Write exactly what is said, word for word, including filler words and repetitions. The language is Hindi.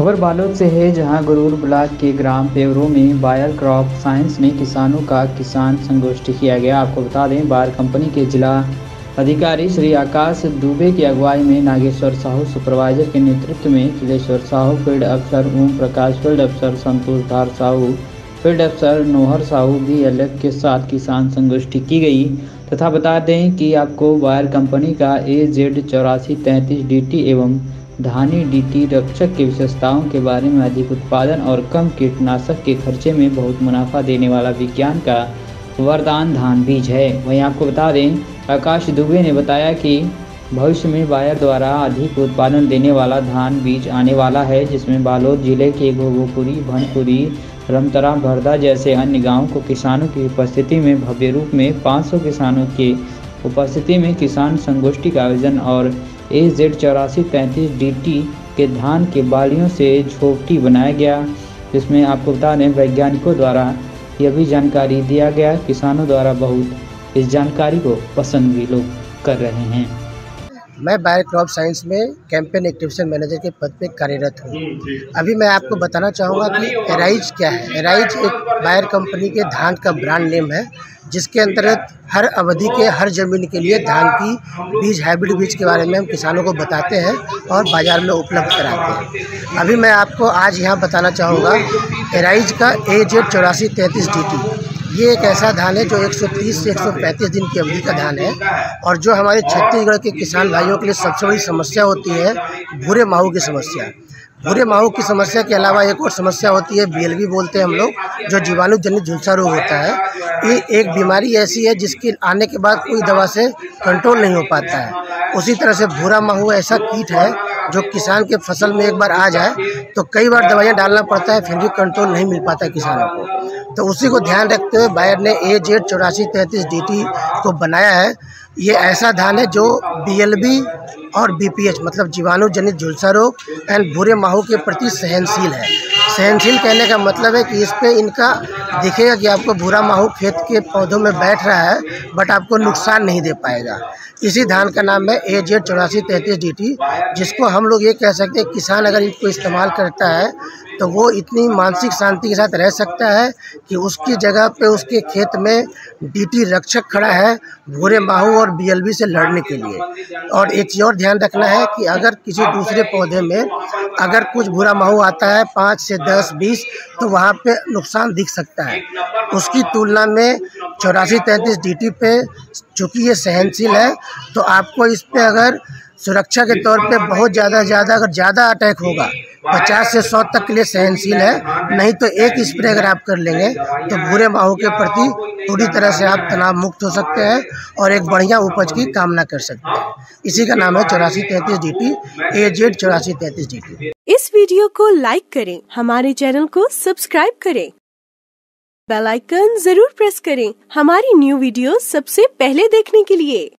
खबर बालोद से है जहां गुरूर ब्लॉक के ग्राम पेवरों में बायर क्रॉप साइंस में किसानों का किसान संगोष्ठी किया गया। आपको बता दें, बायर कंपनी के जिला अधिकारी श्री आकाश दुबे की अगुवाई में नागेश्वर साहू सुपरवाइजर के नेतृत्व में किलेश्वर साहू फील्ड अफसर, ओम प्रकाश फील्ड अफसर, संतोष धार साहू फील्ड अफसर, Nohar Sahu B L B के साथ किसान संगोष्ठी की गई। तथा बता दें कि आपको बायर कंपनी का ए जेड चौरासी तैंतीस डी टी एवं धानी डी टी रक्षक की विशेषताओं के बारे में अधिक उत्पादन और कम कीटनाशक के खर्चे में बहुत मुनाफा देने वाला विज्ञान का वरदान धान बीज है। वहीं आपको बता दें, आकाश दुबे ने बताया कि भविष्य में बायर द्वारा अधिक उत्पादन देने वाला धान बीज आने वाला है, जिसमें बालोद जिले के घोघोपुरी, भनपुरी, रमतरा, भरदा जैसे अन्य गाँव को किसानों की उपस्थिति में भव्य रूप में पाँच सौ किसानों के उपस्थिति में किसान संगोष्ठी का आयोजन और ए जेड चौरासी तैंतीस डी टी के धान के बालियों से झोपटी बनाया गया, जिसमें आपको बता दें वैज्ञानिकों द्वारा यह भी जानकारी दिया गया। किसानों द्वारा बहुत इस जानकारी को पसंद भी लोग कर रहे हैं। मैं बायो क्रॉप साइंस में कैंपेन एक्टिवेशन मैनेजर के पद पर कार्यरत हूँ। अभी मैं आपको बताना चाहूँगा कि एराइज क्या है। एराइज एक बायर कंपनी के धान का ब्रांड नेम है, जिसके अंतर्गत हर अवधि के हर ज़मीन के लिए धान की बीज, हाइब्रिड बीज के बारे में हम किसानों को बताते हैं और बाज़ार में उपलब्ध कराते हैं। अभी मैं आपको आज यहाँ बताना चाहूँगा एराइज का ए जेड चौरासी तैंतीस डी टी। ये एक ऐसा धान है जो एक सौ तीस से एक सौ पैंतीस दिन की अवधि का धान है और जो हमारे छत्तीसगढ़ के किसान भाइयों के लिए सबसे बड़ी समस्या होती है भूरे माहू की समस्या। भूरे माहू की समस्या के अलावा एक और समस्या होती है बी एल बी बोलते हैं हम लोग, जो जीवाणुजनित झुलसा रोग होता है। ये एक बीमारी ऐसी है जिसके आने के बाद कोई दवा से कंट्रोल नहीं हो पाता है। उसी तरह से भूरा माहू ऐसा कीट है जो किसान के फसल में एक बार आ जाए तो कई बार दवाइयाँ डालना पड़ता है, फिर भी कंट्रोल नहीं मिल पाता है किसानों को। तो उसी को ध्यान रखते हुए बायर ने ए जेड चौरासी तैंतीस डी टी को बनाया है। ये ऐसा धान है जो बी एल बी और बी पी एच मतलब जीवाणु जनित झुलसा रोग एंड भूरे माहू के प्रति सहनशील है। सहनशील कहने का मतलब है कि इस पे इनका दिखेगा कि आपको भूरा माहू खेत के पौधों में बैठ रहा है, बट आपको नुकसान नहीं दे पाएगा। इसी धान का नाम है ए जेड चौरासी तैंतीस डी टी, जिसको हम लोग ये कह सकते हैं किसान अगर इसको इस्तेमाल करता है तो वो इतनी मानसिक शांति के साथ रह सकता है कि उसकी जगह पे उसके खेत में डी टी रक्षक खड़ा है भूरे माहू और बी एल बी से लड़ने के लिए। और एक चीज़ और ध्यान रखना है कि अगर किसी दूसरे पौधे में अगर कुछ भूरा माहू आता है पाँच से दस बीस तो वहाँ पे नुकसान दिख सकता है। उसकी तुलना में चौरासी तैंतीस डी टी पे चूँकि ये सहनशील है तो आपको इस पर अगर सुरक्षा के तौर पे बहुत ज़्यादा ज़्यादा अगर ज़्यादा अटैक होगा पचास से सौ तक के लिए सहनशील है, नहीं तो एक स्प्रे अगर आप कर लेंगे तो भूरे माहू के प्रति पूरी तरह से आप तनाव मुक्त हो सकते हैं और एक बढ़िया उपज की कामना कर सकते हैं। इसी का नाम है चौरासी तैंतीस डी टी, ए जेड चौरासी तैंतीस डी टी। इस वीडियो को लाइक करें, हमारे चैनल को सब्सक्राइब करें, बेल आइकन जरूर प्रेस करें हमारी न्यू वीडियो सबसे पहले देखने के लिए।